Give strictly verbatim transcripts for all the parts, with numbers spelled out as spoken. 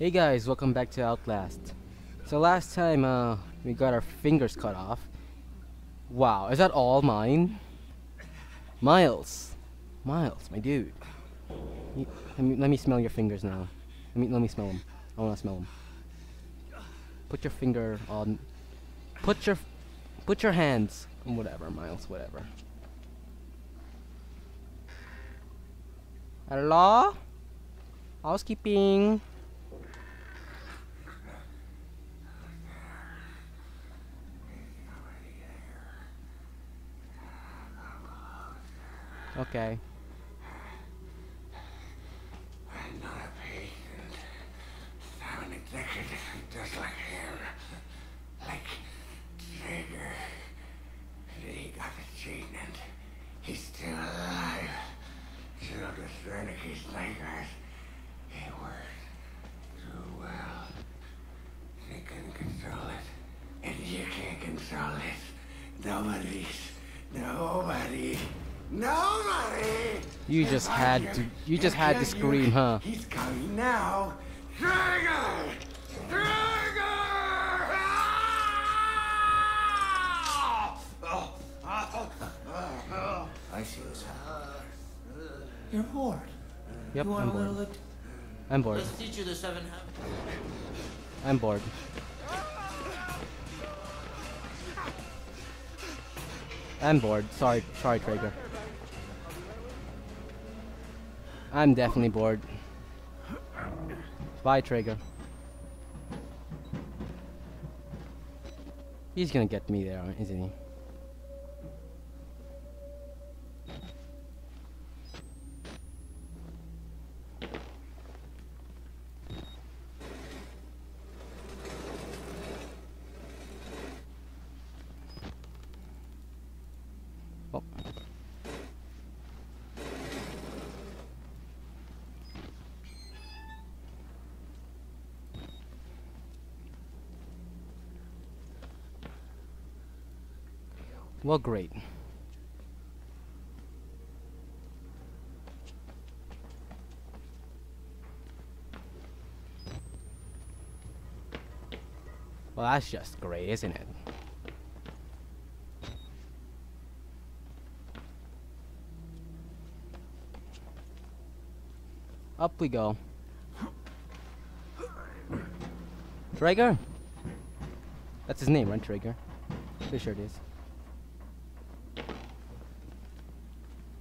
Hey guys, welcome back to Outlast. So last time uh, we got our fingers cut off. Wow, is that all mine? Miles, Miles, my dude. You, let, me, let me smell your fingers now. Let me let me smell them. I want to smell them. Put your finger on. Put your, put your hands. Whatever, Miles. Whatever. Hello? Housekeeping. Okay. I'm not a patient. I'm an executive just like him. Like Trager. He got the treatment. He's still alive. You know, this renegade's nightmares. It works too well. They couldn't control it. And you can't control it. Nobody's. Nobody. Nobody! You just had to, you just had to scream, huh? He's coming now! Trager! Trager! I see what's happening. You're bored. Yep, you want I'm, a bored. Little look? I'm bored. Let's teach you the seven habits. I'm bored. I'm bored. Sorry, sorry, Trager. I'm definitely bored. Bye, Trager. He's gonna get me there, isn't he? Oh. Well, great. Well, that's just great, isn't it? Up we go. Trager? That's his name, right? Trager? Pretty sure it is.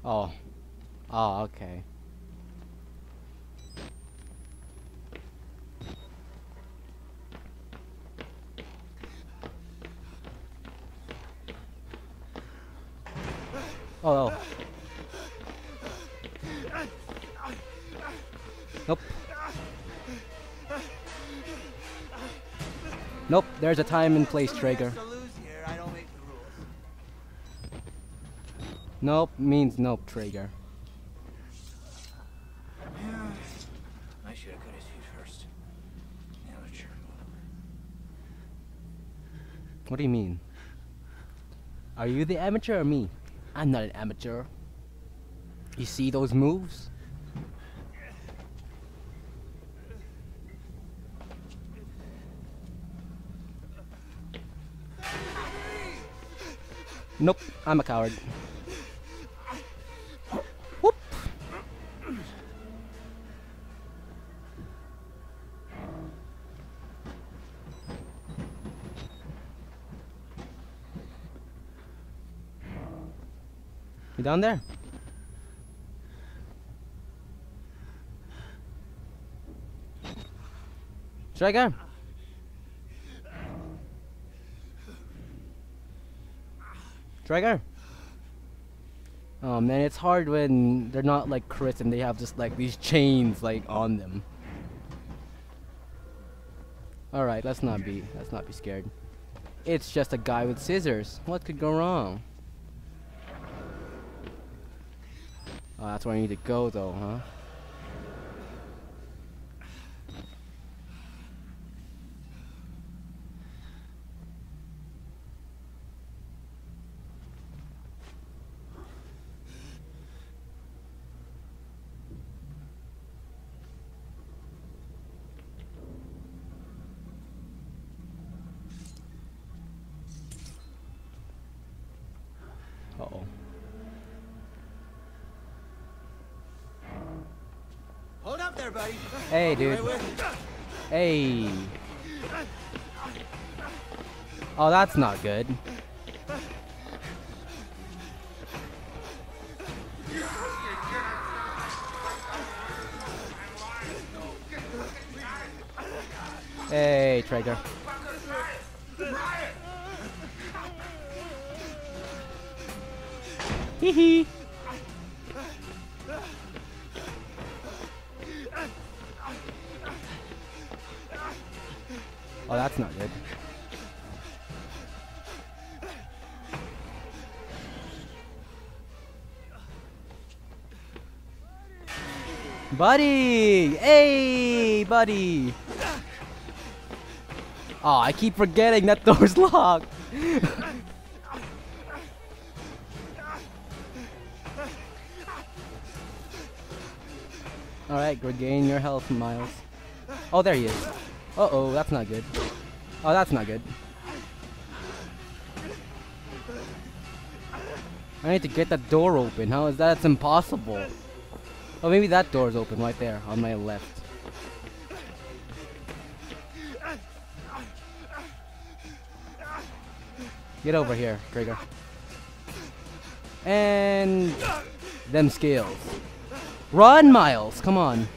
Oh. Oh, okay. Oh, oh. Nope. Nope, there's a time and place, Trager. Nope means nope, Trager. Yeah, I should have cut his feet first. Now it's your move. What do you mean? Are you the amateur or me? I'm not an amateur. You see those moves? Nope, I'm a coward. Whoop! You down there? Trager? Trager? Oh man, it's hard when they're not like crits and they have just like these chains like on them. Alright, let's not be let's not be scared. It's just a guy with scissors. What could go wrong? Oh, that's where I need to go though, huh? there, buddy. Hey, dude. Hey. Oh, that's not good. Hey, Trager. Hee hee. Oh, that's not good. Buddy! Hey, buddy! Oh, I keep forgetting that door's locked. All right, regain your health, Miles. Oh, there he is. Uh oh, that's not good. Oh, that's not good. I need to get that door open. How is that? It's impossible. Oh, maybe that door's open right there on my left. Get over here, Trager. And them scales. Run, Miles! Come on.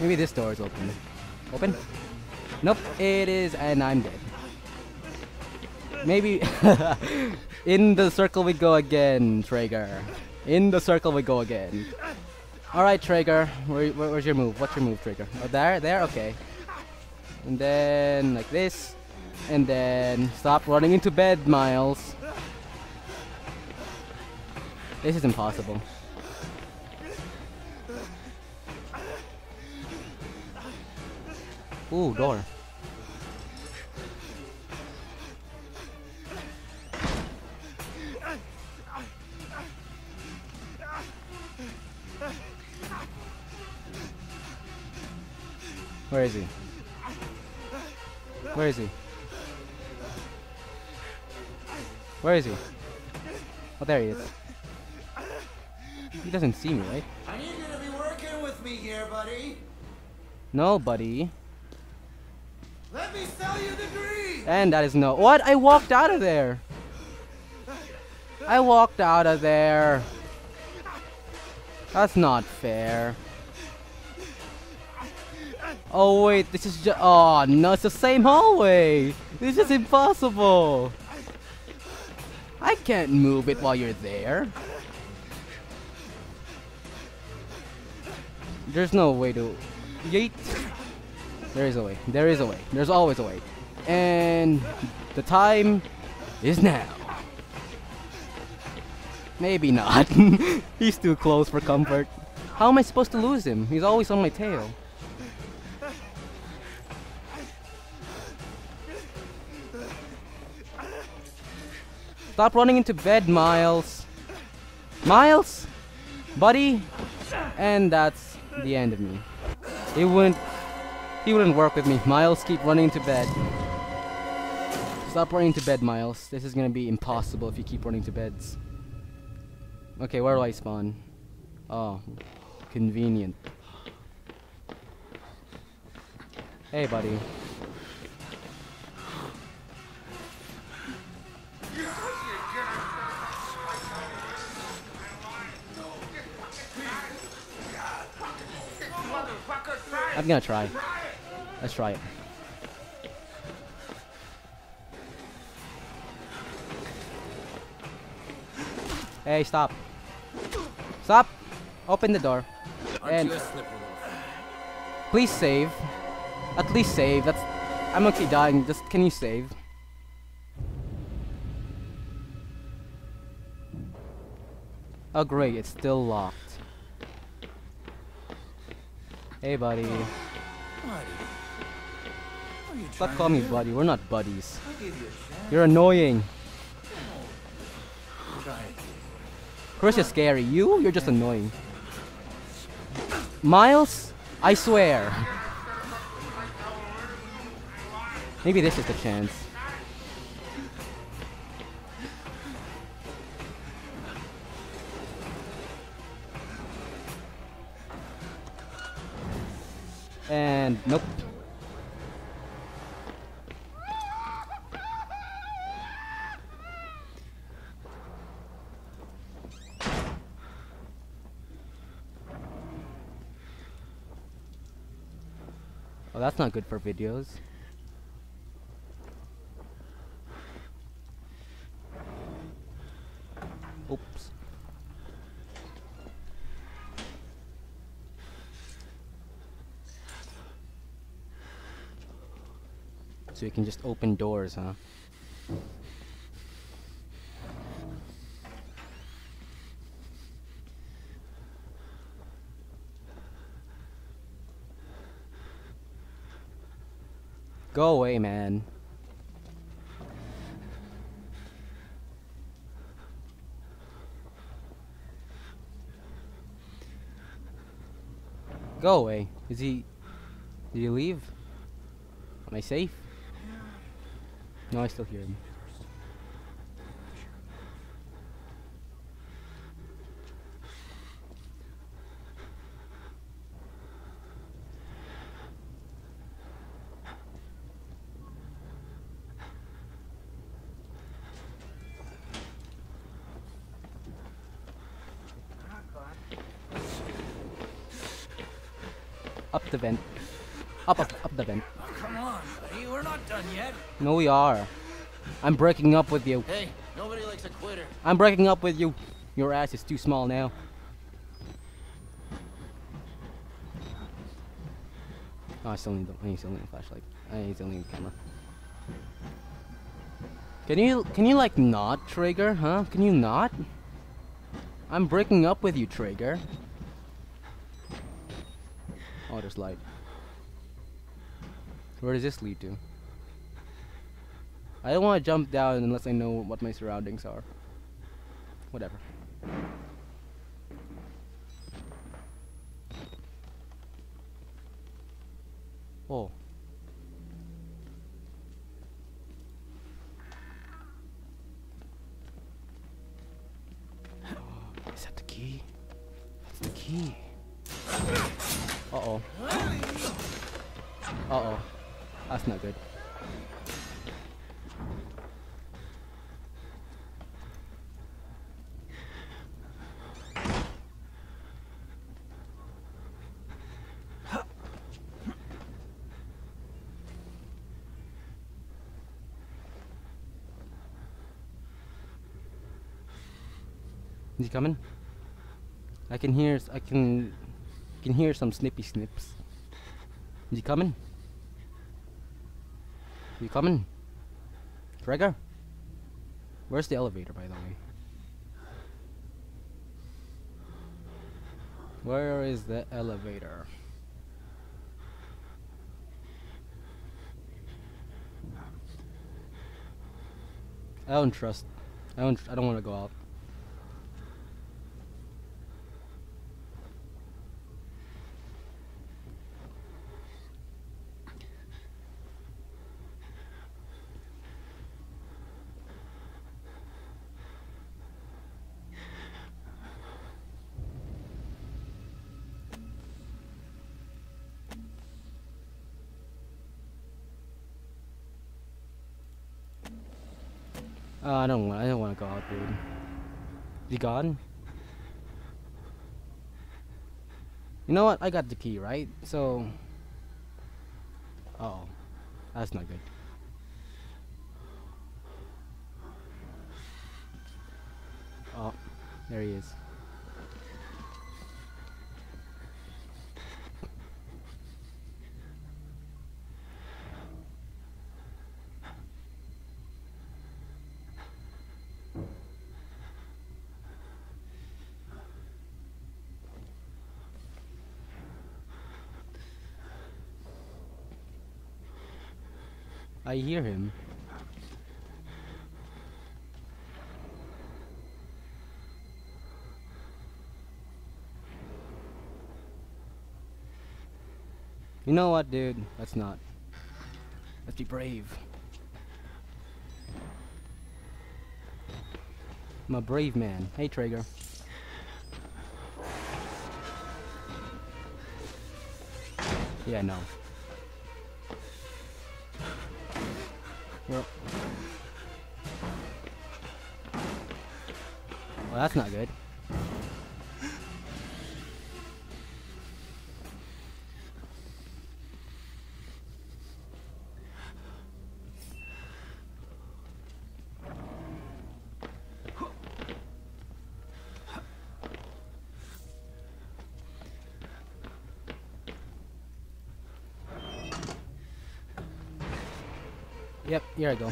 Maybe this door is open. Open? Nope, it is, and I'm dead. Maybe in the circle we go again, Trager. In the circle we go again. All right, Trager. Where, where, where's your move? What's your move, Trager? Oh, there, there. Okay. And then like this. And then stop running into bed, Miles. This is impossible. Ooh, door. Where is he? Where is he? Where is he? Oh, there he is. He doesn't see me, right? I need you to be working with me here, buddy. No, buddy. Let me sell you the dream. And that is no. What? I walked out of there. I walked out of there. That's not fair. Oh wait, this is just. Oh no, it's the same hallway. This is impossible. I can't move it while you're there. There's no way to yeet. There is a way. There is a way. There's always a way. And the time is now. Maybe not. He's too close for comfort. How am I supposed to lose him? He's always on my tail. Stop running into bed, Miles. Miles? Buddy? And that's the end of me. He wouldn't... He wouldn't work with me. Miles, keep running into bed. Stop running into bed, Miles. This is gonna be impossible if you keep running to beds. Okay, where do I spawn? Oh, convenient. Hey, buddy. I'm gonna try. Let's try it. Hey, stop. Stop! Open the door. And please save. At least save. That's. I'm okay dying. Just can you save? Oh great, it's still locked. Hey, buddy. Buddy. Stop calling me buddy. We're not buddies. You You're annoying. Chris is scary. You? You're just annoying. Miles? I swear. Maybe this is the chance. And nope. Oh, that's not good for videos. Oops. So you can just open doors, huh? Go away, man. Go away. Is he... Did he leave? Am I safe? No, I still hear him. Up the vent. Up, up, up the vent. Oh, come on, buddy. We're not done yet. No, we are. I'm breaking up with you. Hey, nobody likes a quitter. I'm breaking up with you. Your ass is too small now. Oh, I still need the. I need still need a flashlight. I still need a camera. Can you? Can you like not, Trager? Huh? Can you not? I'm breaking up with you, Trager. Oh, there's light. Where does this lead to? I don't want to jump down unless I know what my surroundings are. Whatever. Oh. Is that the key? That's the key. Uh-oh. Uh-oh. That's not good. Is he coming? I can hear... I can... I can hear some snippy snips. Is he coming? Are you coming? Trager? Where's the elevator, by the way? Where is the elevator? I don't trust. I don't. Tr I don't want to go out. Uh, I don't want. I don't want to go out, dude. Is he gone? You know what? I got the key, right? So. Uh oh, that's not good. Oh, there he is. I hear him. You know what, dude? Let's not. Let's be brave. I'm a brave man. Hey, Trager. Yeah, no. Well, well that's not good. Yep, here I go.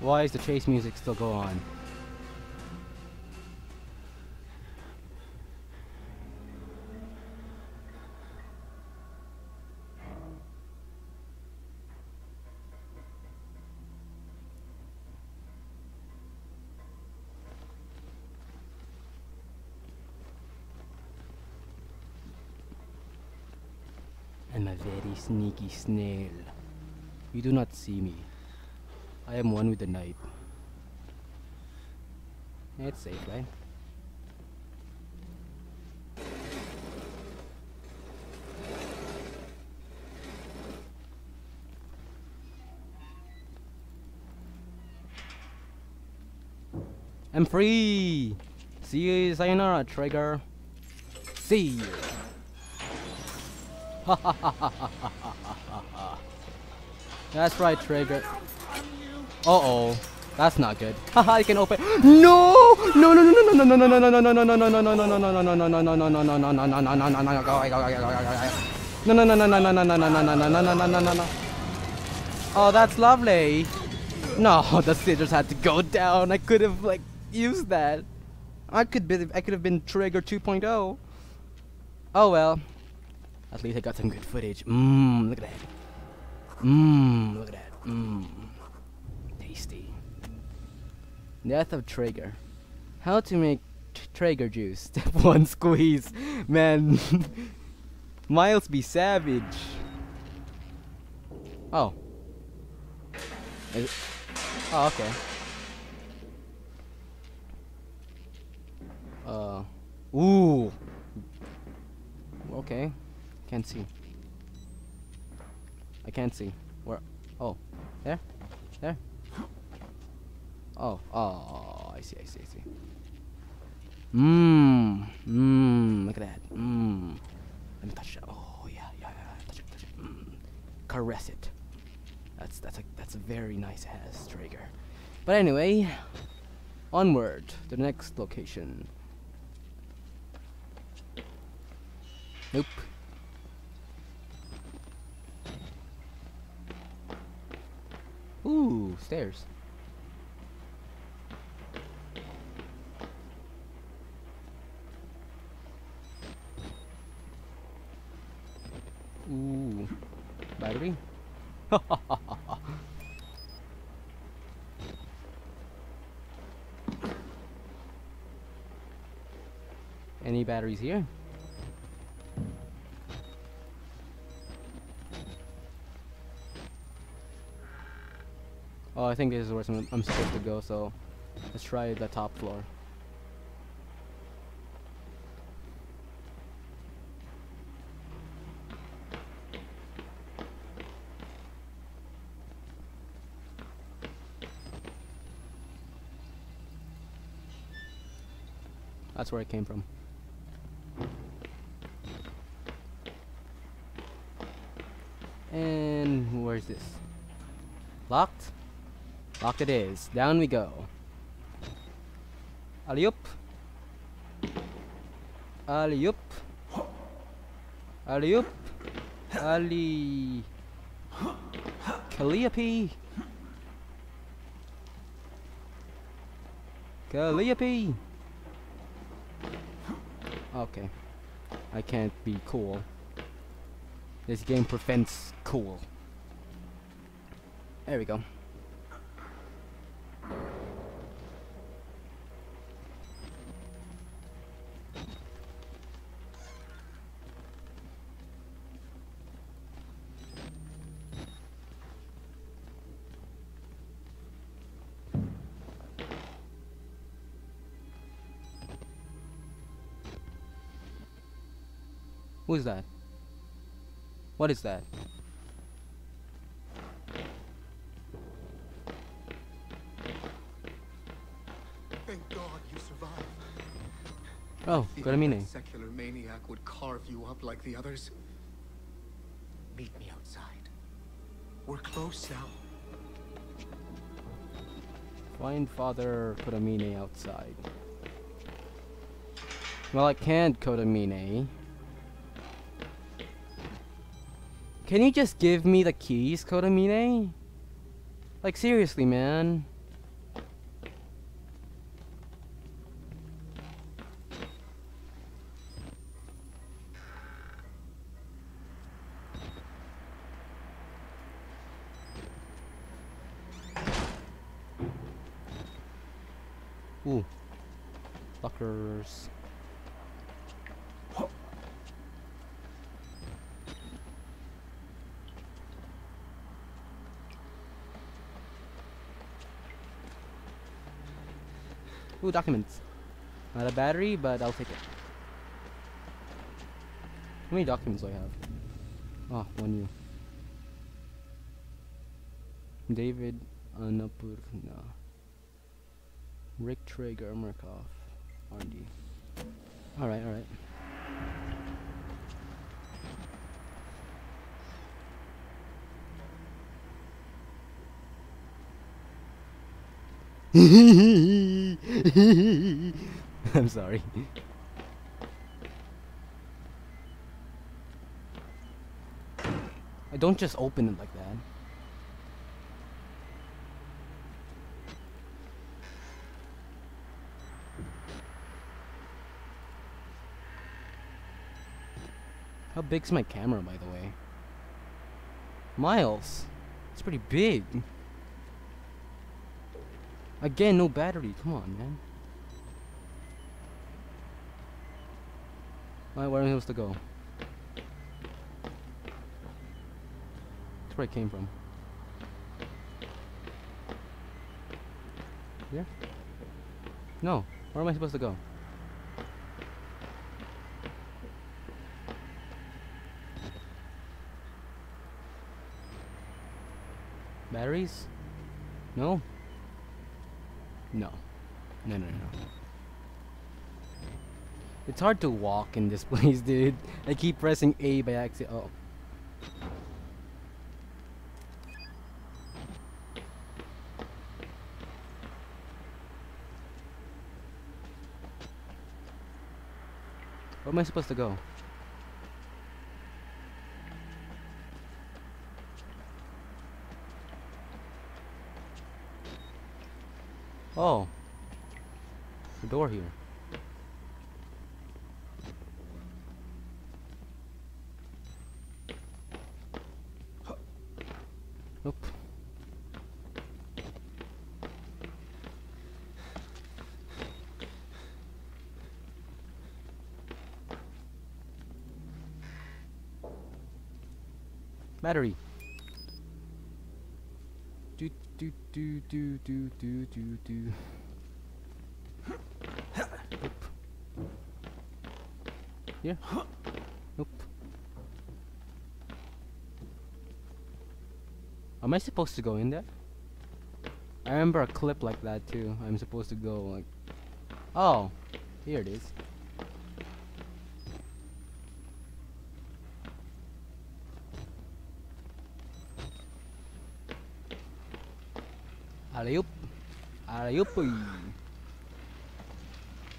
Why is the chase music still go on? I'm a very sneaky snail. You do not see me. I am one with the night. It's safe, right? I'm free! See you, sayonara, Trager. See you! That's right, Trager. Uh-oh, that's not good. Haha, you can open. No! No, no, no, no, no, no, no, no, no, no, no, no, no, no, no, no, no, oh, that's lovely. No, the scissors had to go down. I could have like used that. I could be I could have been Trager two point oh. Oh well. At least I got some good footage. Mmm, look at that. Mmm, look at that. Mmm. Tasty. Death of Trager. How to make Trager juice. Step one, squeeze. Man. Miles be savage. Oh. Is it? Oh, okay. Uh. Ooh. Okay. Can't see. I can't see. Where? Oh, there, there. Oh, oh, I see, I see, I see. Mmm, mmm. Look at that. Mmm. Let me touch it. Oh yeah, yeah, yeah. Touch it, touch it. Mm. Caress it. That's that's a that's a very nice ass Trager. But anyway, onward to the next location. Nope. Ooh, stairs. Ooh, battery. Any batteries here? Oh, I think this is where I'm, I'm supposed to go, so let's try the top floor. That's where I came from. And where's this? Locked? Locked it is. Down we go. Alley-oop. Alley-oop. Alley-oop. Alley... Calliope. Calliope. Okay. I can't be cool. This game prevents cool. There we go. Who is that? What is that? Thank God you survived. Oh, Kotamine. The secular maniac would carve you up like the others. Meet me outside. We're close now. Find Father Kotamine outside. Well, I can't, Kotamine. Can you just give me the keys, Kotamine? Like, seriously, man. Ooh. Lockers. Ooh, documents. Not a battery, but I'll take it. How many documents do I have? Oh, one new. David Anapurna. Rick Trager Markov. R and D. Alright, alright. I'm sorry. I don't just open it like that. How big's my camera, by the way? Miles, it's pretty big. Again, no battery. Come on, man. Alright, where am I supposed to go? That's where I came from. Here? No. Where am I supposed to go? Batteries? No? No. No, no, no. It's hard to walk in this place, dude. I keep pressing A by accident. Oh. Where am I supposed to go? Oh. The door here. Nope. Battery. Do do do do do do do do. Nope. Here. Nope. Am I supposed to go in there? I remember a clip like that too. I'm supposed to go like... Oh! Here it is. Alley-oop! Alley-oop-y!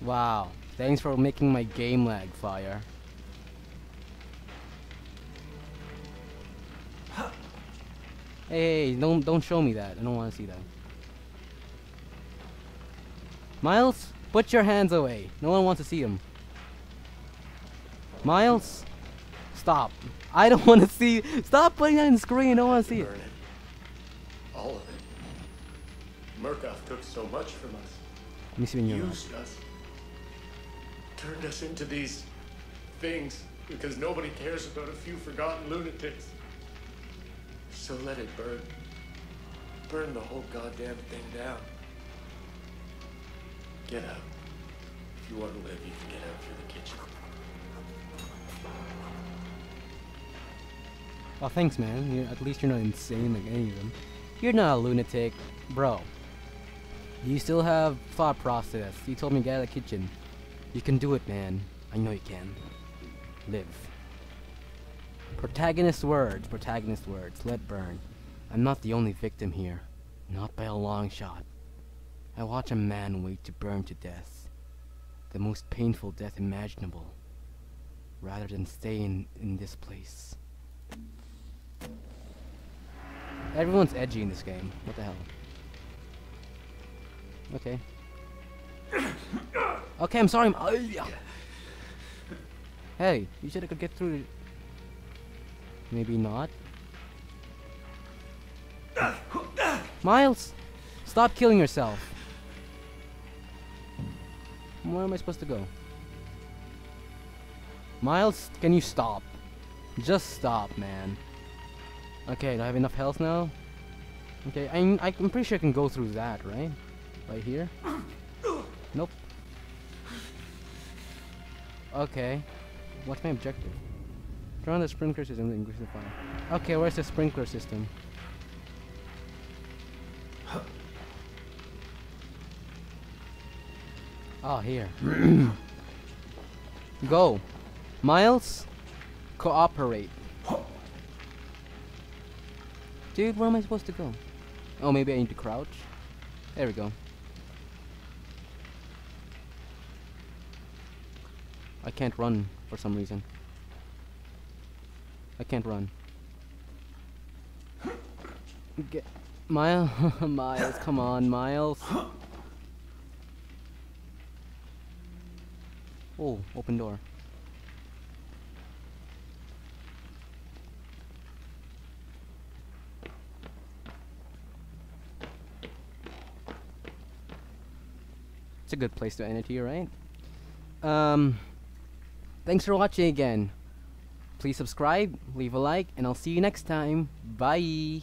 Wow. Thanks for making my game lag, Fire. Hey, don't don't show me that. I don't want to see that. Miles, put your hands away. No one wants to see him. Miles, stop. I don't want to see. Stop putting that on the screen. I don't want to see it. it. All of it. Murkoff took so much from us. Let me see when you're Used not. us. Turned us into these things because nobody cares about a few forgotten lunatics. So let it burn. Burn the whole goddamn thing down. Get out. If you want to live, you can get out through the kitchen. Well, thanks, man. You're, at least you're not insane like any of them. You're not a lunatic, bro. You still have thought process. You told me to get out of the kitchen. You can do it, man. I know you can. Live. Protagonist words, protagonist words. Let burn. I'm not the only victim here. Not by a long shot. I watch a man wait to burn to death. The most painful death imaginable. Rather than stay in, in this place. Everyone's edgy in this game. What the hell? Okay. Okay, I'm sorry. I'm oh, yeah. Hey, you said I could get through. Maybe not. Miles, stop killing yourself. Where am I supposed to go? Miles, can you stop? Just stop, man. Okay, do I have enough health now? Okay, I'm, I'm pretty sure I can go through that, right? Right here? Nope. Okay. What's my objective? Turn on the sprinkler system to increase the fire. Okay, where's the sprinkler system? Oh, here. Go. Miles, cooperate. Dude, where am I supposed to go? Oh, maybe I need to crouch. There we go. I can't run for some reason. I can't run. Get Miles, Miles, come on, Miles. Oh, open door. It's a good place to end it here, right? Um, thanks for watching again. Please subscribe, leave a like, and I'll see you next time. Bye!